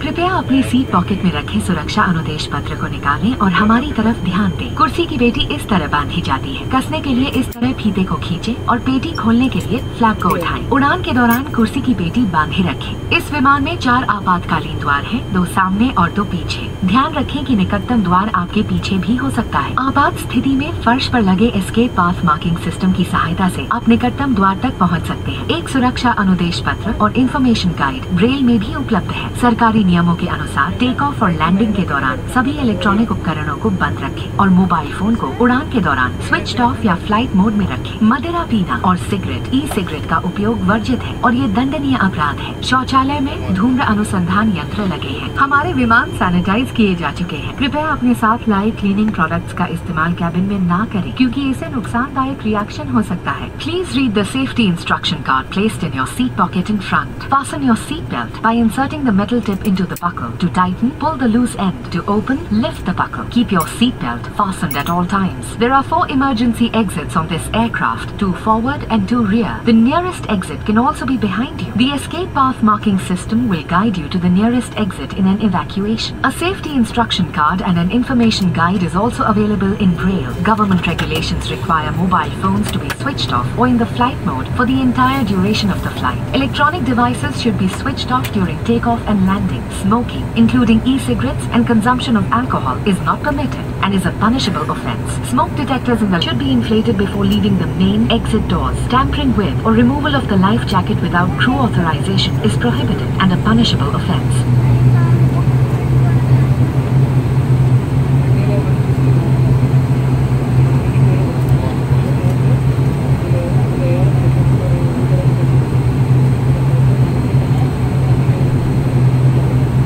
कृपया अपने seat pocket में रखे सुरक्षा अनुदेश पत्र को निकालें और हमारी तरफ ध्यान दें। कुर्सी की पेटी इस तरह बांधी जाती है। कसने के लिए इस तरह फीते को खींचें और पेटी खोलने के लिए फ्लैप को उठाएं। उड़ान के दौरान कुर्सी की पेटी बांधे रखें। इस विमान में 4 आपातकालीन द्वार हैं, 2 सामने और 2 पीछे। ध्यान रखें कि निकटतम द्वार आपके पीछे भी हो सकता है। आपात स्थिति में फर्श पर लगे एस्केप पाथ मार्किंग सिस्टम की सहायता से आप निकटतम द्वार तक पहुंच सकते हैं। एक सुरक्षा अनुदेश पत्र और इन्फॉर्मेशन गाइड ब्रेल में भी उपलब्ध है। सरकारी नियमों के अनुसार टेक ऑफ और लैंडिंग के दौरान सभी इलेक्ट्रॉनिक उपकरणों को बंद रखें और मोबाइल फोन को उड़ान के दौरान स्विच ऑफ या फ्लाइट मोड में रखें। मदिरा पीना और सिगरेट, ई-सिगरेट का उपयोग वर्जित है और ये दंडनीय अपराध है। शौचालय में धूम्र अनुसंधान यंत्र लगे हैं। हमारे विमान सैनिटाइज किए जा चुके हैं। कृपया अपने साथ लाए क्लीनिंग प्रोडक्ट्स का इस्तेमाल कैबिन में न करें क्योंकि इसे नुकसानदायक रिएक्शन हो सकता है। Please read the safety instruction card placed in your seat pocket in front. Fasten your seat belt by inserting the metal tip into the buckle. To tighten, pull the loose end. To open, lift the buckle. Keep your seatbelt fastened at all times. There are 4 emergency exits on this aircraft, 2 forward and 2 rear. The nearest exit can also be behind you. The escape path marking system will guide you to the nearest exit in an evacuation. A safety instruction card and an information guide is also available in Braille. Government regulations require mobile phones to be switched off or in the flight mode for the entire duration of the flight. Electronic devices should be switched off during takeoff and landing. Smoking, including e-cigarettes and consumption of alcohol, is not permitted and is a punishable offense. Smoke detectors in the should be inflated before leaving the main exit doors. Tampering with or removal of the life jacket without crew authorization is prohibited and a punishable offense.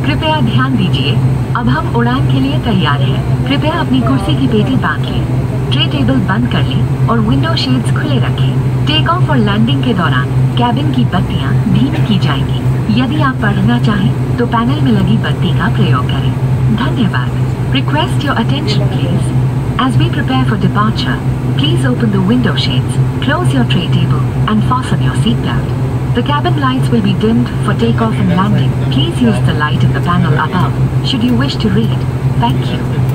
कृपया ध्यान दीजिए, अब हम उड़ान के लिए तैयार हैं। कृपया अपनी कुर्सी की पेटी बांध लें, ट्रे टेबल बंद कर लें और विंडो शेड्स खुले रखें। टेक ऑफ और लैंडिंग के दौरान कैबिन की बत्तियां धीमी की जाएंगी। यदि आप पढ़ना चाहें तो पैनल में लगी बत्ती का प्रयोग करें। धन्यवाद। Request your attention please. As we prepare for departure, please open the window shades, close your tray table, and fasten your seatbelt. The cabin lights will be dimmed for takeoff and landing. Please use the light in the panel above should you wish to read. Thank you.